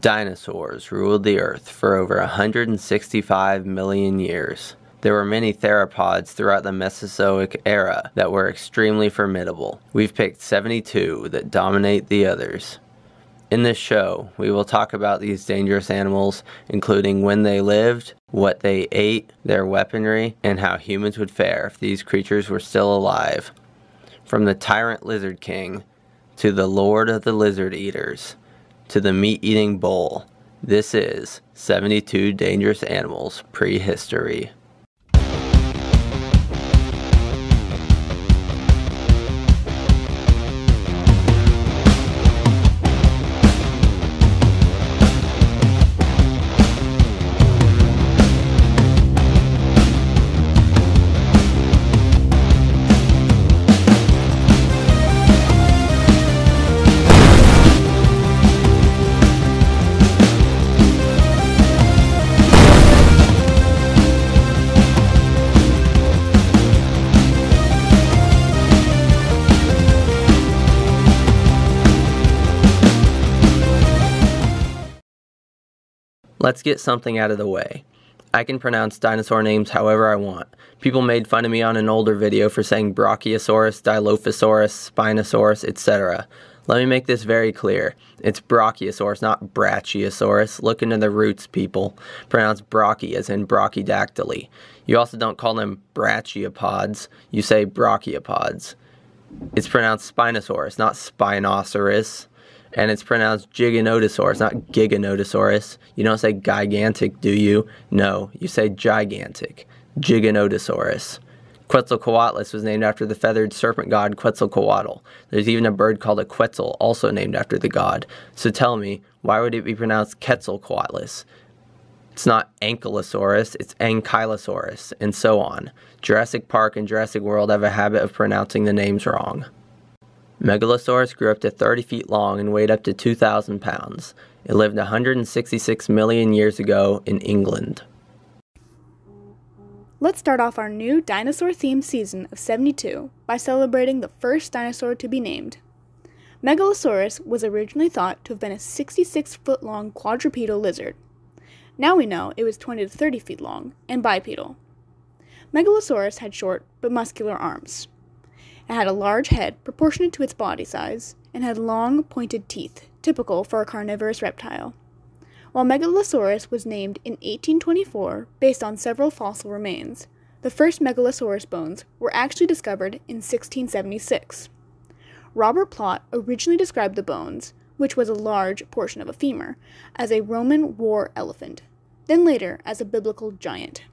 Dinosaurs ruled the earth for over 165 million years. There were many theropods throughout the Mesozoic era that were extremely formidable. We've picked 72 that dominate the others. In this show, we will talk about these dangerous animals, including when they lived, what they ate, their weaponry, and how humans would fare if these creatures were still alive. From the tyrant lizard king, to the lord of the lizard eaters, to the meat-eating bull, this is 72 Dangerous Animals Prehistory. Let's get something out of the way. I can pronounce dinosaur names however I want. People made fun of me on an older video for saying Brachiosaurus, Dilophosaurus, Spinosaurus, etc. Let me make this very clear. It's Brachiosaurus, not Brachiosaurus. Look into the roots, people. Pronounce brachy as in Brachydactyly. You also don't call them Brachiopods. You say Brachiopods. It's pronounced Spinosaurus, not Spinosaurus. And it's pronounced Giganotosaurus, not Giganotosaurus. You don't say gigantic, do you? No, you say gigantic. Giganotosaurus. Quetzalcoatlus was named after the feathered serpent god Quetzalcoatl. There's even a bird called a Quetzal, also named after the god. So tell me, why would it be pronounced Quetzalcoatlus? It's not Ankylosaurus, it's Ankylosaurus, and so on. Jurassic Park and Jurassic World have a habit of pronouncing the names wrong. Megalosaurus grew up to 30 feet long and weighed up to 2,000 pounds. It lived 166 million years ago in England. Let's start off our new dinosaur-themed season of 72 by celebrating the first dinosaur to be named. Megalosaurus was originally thought to have been a 66-foot-long quadrupedal lizard. Now we know it was 20 to 30 feet long and bipedal. Megalosaurus had short but muscular arms. It had a large head proportionate to its body size, and had long, pointed teeth, typical for a carnivorous reptile. While Megalosaurus was named in 1824 based on several fossil remains, the first Megalosaurus bones were actually discovered in 1676. Robert Plot originally described the bones, which was a large portion of a femur, as a Roman war elephant, then later as a biblical giant.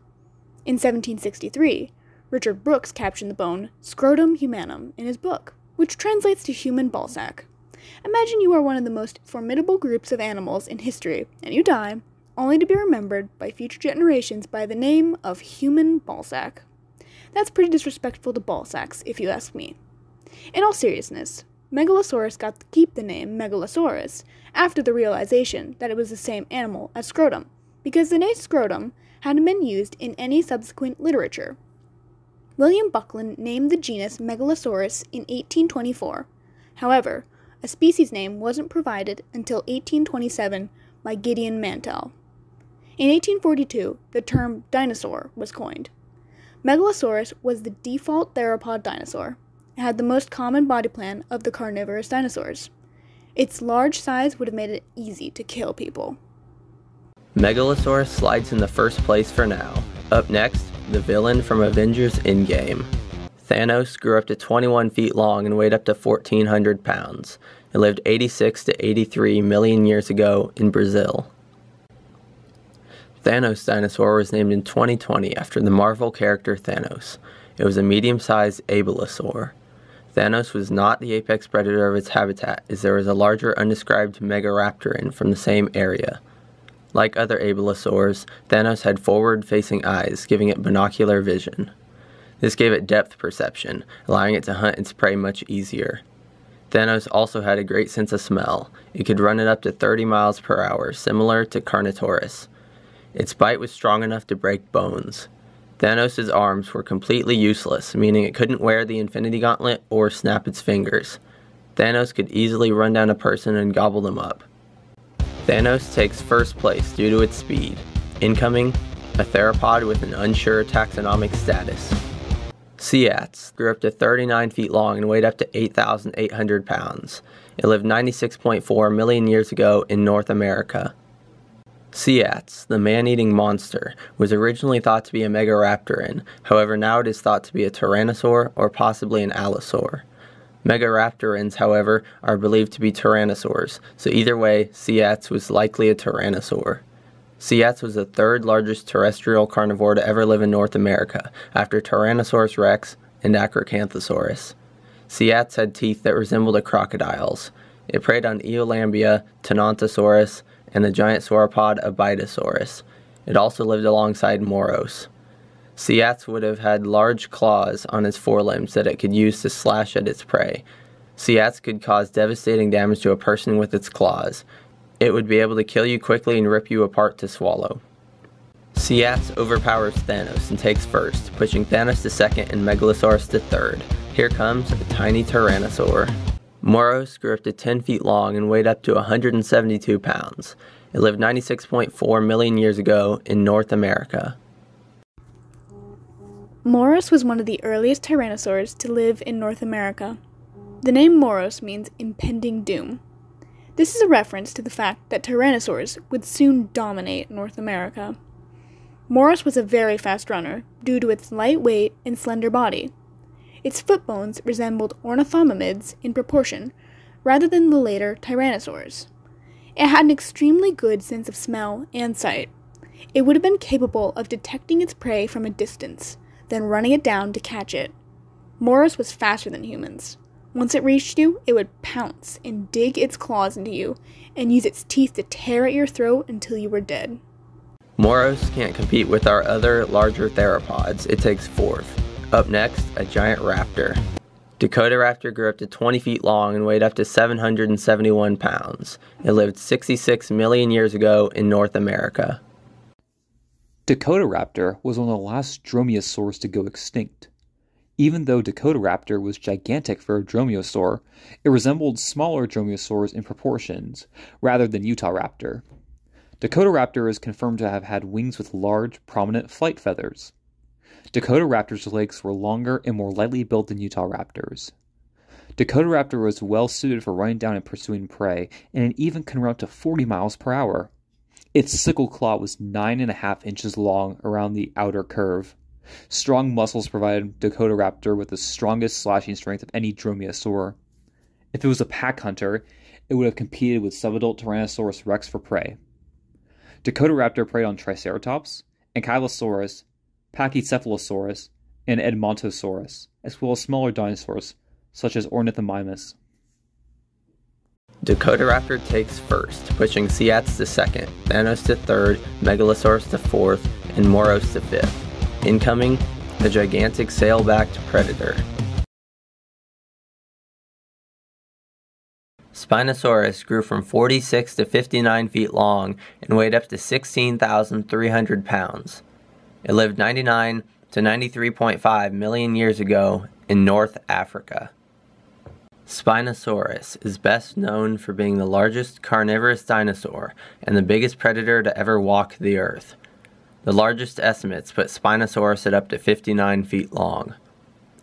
In 1763, Richard Brooks captioned the bone scrotum humanum in his book, which translates to human ball sack. Imagine you are one of the most formidable groups of animals in history, and you die, only to be remembered by future generations by the name of human ball sack. That's pretty disrespectful to ball sacks, if you ask me. In all seriousness, Megalosaurus got to keep the name Megalosaurus after the realization that it was the same animal as scrotum, because the name scrotum hadn't been used in any subsequent literature. William Buckland named the genus Megalosaurus in 1824. However, a species name wasn't provided until 1827 by Gideon Mantell. In 1842, the term dinosaur was coined. Megalosaurus was the default theropod dinosaur. It had the most common body plan of the carnivorous dinosaurs. Its large size would have made it easy to kill people. Megalosaurus slides in the first place for now. Up next, the villain from Avengers Endgame. Thanos grew up to 21 feet long and weighed up to 1,400 pounds. It lived 86 to 83 million years ago in Brazil. Thanos dinosaur was named in 2020 after the Marvel character Thanos. It was a medium-sized Abelisaur. Thanos was not the apex predator of its habitat, as there was a larger undescribed Megaraptoran from the same area. Like other abelisaurs, Thanos had forward-facing eyes, giving it binocular vision. This gave it depth perception, allowing it to hunt its prey much easier. Thanos also had a great sense of smell. It could run at up to 30 miles per hour, similar to Carnotaurus. Its bite was strong enough to break bones. Thanos' arms were completely useless, meaning it couldn't wear the Infinity Gauntlet or snap its fingers. Thanos could easily run down a person and gobble them up. Thanos takes first place due to its speed. Incoming, a theropod with an unsure taxonomic status. Siats grew up to 39 feet long and weighed up to 8,800 pounds. It lived 96.4 million years ago in North America. Siats, the man-eating monster, was originally thought to be a Megaraptoran, however now it is thought to be a Tyrannosaur or possibly an Allosaur. Megaraptorans, however, are believed to be Tyrannosaurs, so either way, Siats was likely a Tyrannosaur. Siats was the third largest terrestrial carnivore to ever live in North America, after Tyrannosaurus rex and Acrocanthosaurus. Siats had teeth that resembled a crocodile's. It preyed on Eolambia, Tenontosaurus, and the giant sauropod Abytosaurus. It also lived alongside Moros. Siats would have had large claws on its forelimbs that it could use to slash at its prey. Siats could cause devastating damage to a person with its claws. It would be able to kill you quickly and rip you apart to swallow. Siats overpowers Thanos and takes first, pushing Thanos to second and Megalosaurus to third. Here comes a tiny Tyrannosaur. Moros grew up to 10 feet long and weighed up to 172 pounds. It lived 96.4 million years ago in North America. Moros was one of the earliest tyrannosaurs to live in North America. The name Moros means impending doom. This is a reference to the fact that tyrannosaurs would soon dominate North America. Moros was a very fast runner due to its light weight and slender body. Its foot bones resembled ornithomimids in proportion, rather than the later tyrannosaurs. It had an extremely good sense of smell and sight. It would have been capable of detecting its prey from a distance, then running it down to catch it. Moros was faster than humans. Once it reached you, it would pounce and dig its claws into you, and use its teeth to tear at your throat until you were dead. Moros can't compete with our other larger theropods. It takes fourth. Up next, a giant raptor. Dakotaraptor grew up to 20 feet long and weighed up to 771 pounds. It lived 66 million years ago in North America. Dakotaraptor was one of the last dromaeosaurs to go extinct. Even though Dakotaraptor was gigantic for a dromaeosaur, it resembled smaller dromaeosaurs in proportions, rather than Utahraptor. Dakotaraptor is confirmed to have had wings with large, prominent flight feathers. Dakotaraptor's legs were longer and more lightly built than Utahraptor's. Dakotaraptor was well suited for running down and pursuing prey, and it even can run up to 40 miles per hour. Its sickle claw was 9.5 inches long around the outer curve. Strong muscles provided Dakotaraptor with the strongest slashing strength of any dromaeosaur. If it was a pack hunter, it would have competed with subadult Tyrannosaurus rex for prey. Dakotaraptor preyed on Triceratops, Ankylosaurus, Pachycephalosaurus, and Edmontosaurus, as well as smaller dinosaurs such as Ornithomimus. Dakotaraptor takes first, pushing Siats to second, Thanos to third, Megalosaurus to fourth, and Moros to fifth. Incoming, the gigantic sail-backed predator. Spinosaurus grew from 46 to 59 feet long and weighed up to 16,300 pounds. It lived 99 to 93.5 million years ago in North Africa. Spinosaurus is best known for being the largest carnivorous dinosaur and the biggest predator to ever walk the earth. The largest estimates put Spinosaurus at up to 59 feet long.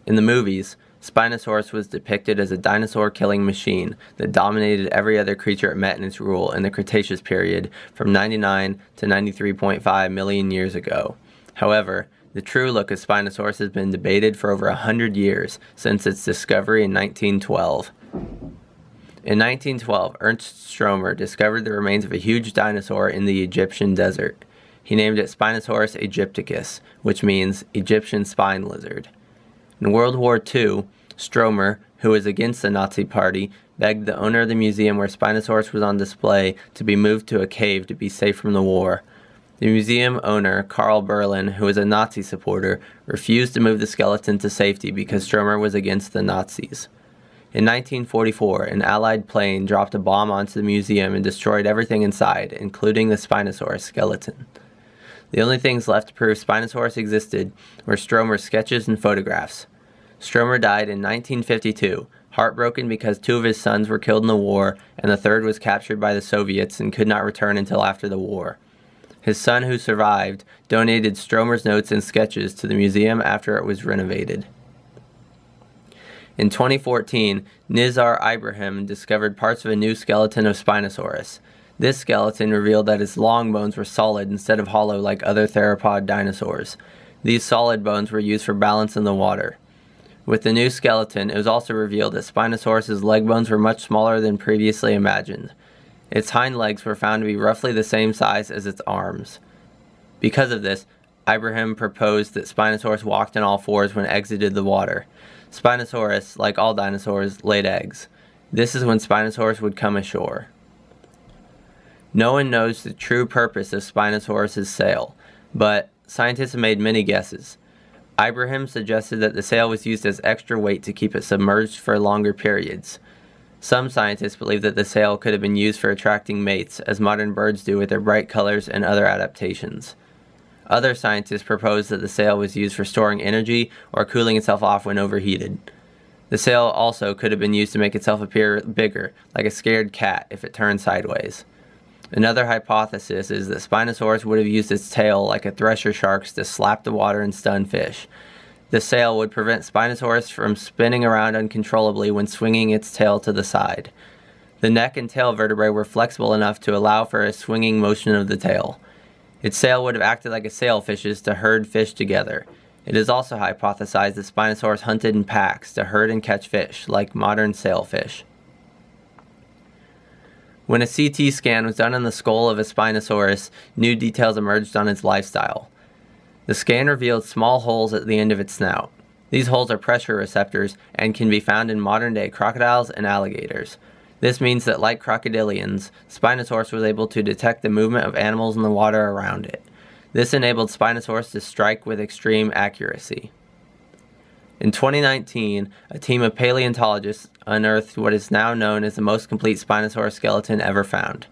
In the movies, Spinosaurus was depicted as a dinosaur-killing machine that dominated every other creature it met in its rule in the Cretaceous period from 99 to 93.5 million years ago. However, the true look of Spinosaurus has been debated for over 100 years since its discovery in 1912. In 1912, Ernst Stromer discovered the remains of a huge dinosaur in the Egyptian desert. He named it Spinosaurus aegypticus, which means Egyptian spine lizard. In World War II, Stromer, who was against the Nazi party, begged the owner of the museum where Spinosaurus was on display to be moved to a cave to be safe from the war. The museum owner, Karl Berlin, who was a Nazi supporter, refused to move the skeleton to safety because Stromer was against the Nazis. In 1944, an Allied plane dropped a bomb onto the museum and destroyed everything inside, including the Spinosaurus skeleton. The only things left to prove Spinosaurus existed were Stromer's sketches and photographs. Stromer died in 1952, heartbroken because two of his sons were killed in the war, and the third was captured by the Soviets and could not return until after the war. His son, who survived, donated Stromer's notes and sketches to the museum after it was renovated. In 2014, Nizar Ibrahim discovered parts of a new skeleton of Spinosaurus. This skeleton revealed that its long bones were solid instead of hollow like other theropod dinosaurs. These solid bones were used for balance in the water. With the new skeleton, it was also revealed that Spinosaurus's leg bones were much smaller than previously imagined. Its hind legs were found to be roughly the same size as its arms. Because of this, Ibrahim proposed that Spinosaurus walked on all fours when exited the water. Spinosaurus, like all dinosaurs, laid eggs. This is when Spinosaurus would come ashore. No one knows the true purpose of Spinosaurus's sail, but scientists have made many guesses. Ibrahim suggested that the sail was used as extra weight to keep it submerged for longer periods. Some scientists believe that the sail could have been used for attracting mates, as modern birds do with their bright colors and other adaptations. Other scientists proposed that the sail was used for storing energy or cooling itself off when overheated. The sail also could have been used to make itself appear bigger, like a scared cat if it turned sideways. Another hypothesis is that Spinosaurus would have used its tail like a thresher shark's to slap the water and stun fish. The sail would prevent Spinosaurus from spinning around uncontrollably when swinging its tail to the side. The neck and tail vertebrae were flexible enough to allow for a swinging motion of the tail. Its sail would have acted like a sailfish's to herd fish together. It is also hypothesized that Spinosaurus hunted in packs to herd and catch fish, like modern sailfish. When a CT scan was done on the skull of a Spinosaurus, new details emerged on its lifestyle. The scan revealed small holes at the end of its snout. These holes are pressure receptors and can be found in modern-day crocodiles and alligators. This means that, like crocodilians, Spinosaurus was able to detect the movement of animals in the water around it. This enabled Spinosaurus to strike with extreme accuracy. In 2019, a team of paleontologists unearthed what is now known as the most complete Spinosaurus skeleton ever found.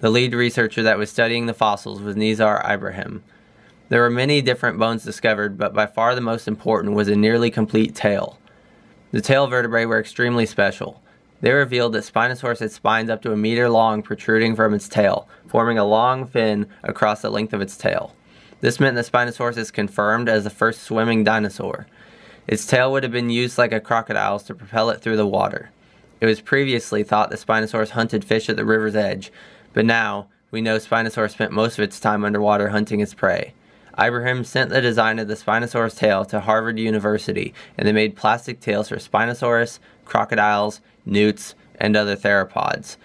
The lead researcher that was studying the fossils was Nizar Ibrahim. There were many different bones discovered, but by far the most important was a nearly complete tail. The tail vertebrae were extremely special. They revealed that Spinosaurus had spines up to a meter long protruding from its tail, forming a long fin across the length of its tail. This meant that Spinosaurus is confirmed as the first swimming dinosaur. Its tail would have been used like a crocodile's to propel it through the water. It was previously thought that Spinosaurus hunted fish at the river's edge, but now we know Spinosaurus spent most of its time underwater hunting its prey. Ibrahim sent the design of the Spinosaurus tail to Harvard University, and they made plastic tails for Spinosaurus, crocodiles, newts, and other theropods.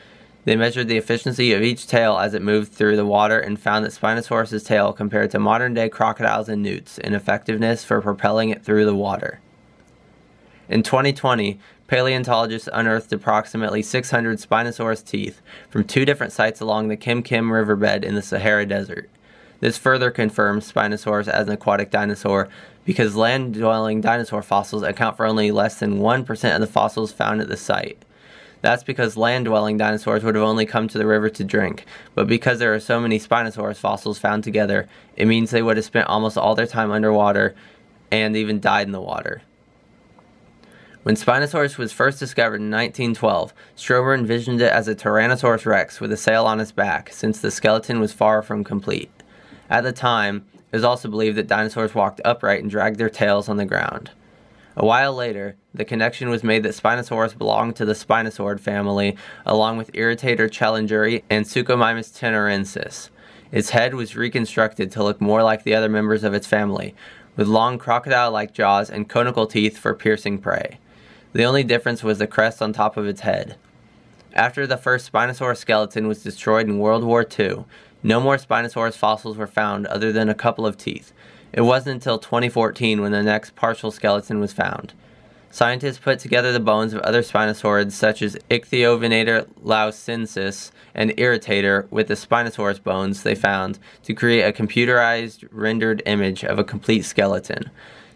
They measured the efficiency of each tail as it moved through the water and found that Spinosaurus's tail compared to modern-day crocodiles and newts in effectiveness for propelling it through the water. In 2020, paleontologists unearthed approximately 600 Spinosaurus teeth from two different sites along the Kim riverbed in the Sahara Desert. This further confirms Spinosaurus as an aquatic dinosaur because land-dwelling dinosaur fossils account for only less than 1% of the fossils found at the site. That's because land-dwelling dinosaurs would have only come to the river to drink, but because there are so many Spinosaurus fossils found together, it means they would have spent almost all their time underwater and even died in the water. When Spinosaurus was first discovered in 1912, Stromer envisioned it as a Tyrannosaurus rex with a sail on its back, since the skeleton was far from complete. At the time, it was also believed that dinosaurs walked upright and dragged their tails on the ground. A while later, the connection was made that Spinosaurus belonged to the Spinosaurid family, along with Irritator challengeri and Suchomimus tenorensis. Its head was reconstructed to look more like the other members of its family, with long crocodile-like jaws and conical teeth for piercing prey. The only difference was the crest on top of its head. After the first Spinosaurus skeleton was destroyed in World War II, no more Spinosaurus fossils were found other than a couple of teeth. It wasn't until 2014 when the next partial skeleton was found. Scientists put together the bones of other Spinosaurids such as Ichthyovenator lausensis and Irritator with the Spinosaurus bones they found to create a computerized rendered image of a complete skeleton.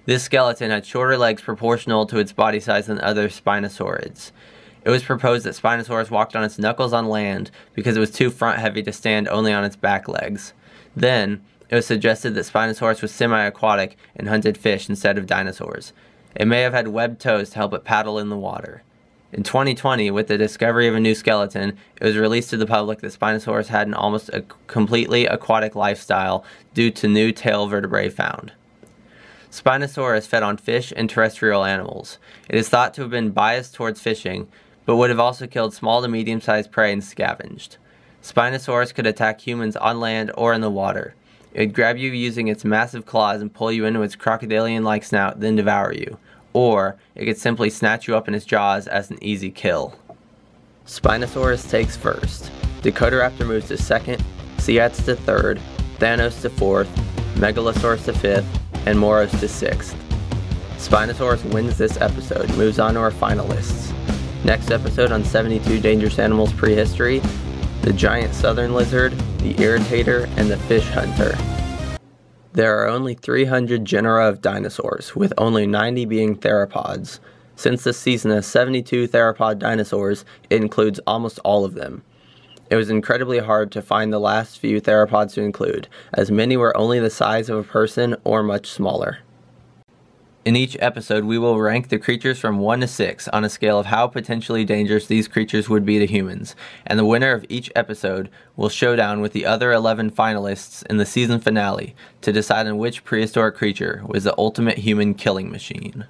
This skeleton had shorter legs proportional to its body size than other Spinosaurids. It was proposed that Spinosaurus walked on its knuckles on land because it was too front heavy to stand only on its back legs. Then, it was suggested that Spinosaurus was semi-aquatic and hunted fish instead of dinosaurs. It may have had webbed toes to help it paddle in the water. In 2020, with the discovery of a new skeleton, it was released to the public that Spinosaurus had an almost completely aquatic lifestyle due to new tail vertebrae found. Spinosaurus fed on fish and terrestrial animals. It is thought to have been biased towards fishing, but would have also killed small to medium-sized prey and scavenged. Spinosaurus could attack humans on land or in the water. It would grab you using its massive claws and pull you into its crocodilian-like snout, then devour you. Or, it could simply snatch you up in its jaws as an easy kill. Spinosaurus takes first. Dakotaraptor moves to second, Siats to third, Thanos to fourth, Megalosaurus to fifth, and Moros to sixth. Spinosaurus wins this episode and moves on to our finalists. Next episode on 72 Dangerous Animals Prehistory, the giant southern lizard, the irritator, and the fish hunter. There are only 300 genera of dinosaurs, with only 90 being theropods. Since this season has 72 theropod dinosaurs, it includes almost all of them. It was incredibly hard to find the last few theropods to include, as many were only the size of a person or much smaller. In each episode, we will rank the creatures from 1 to 6 on a scale of how potentially dangerous these creatures would be to humans, and the winner of each episode will show down with the other 11 finalists in the season finale to decide on which prehistoric creature was the ultimate human killing machine.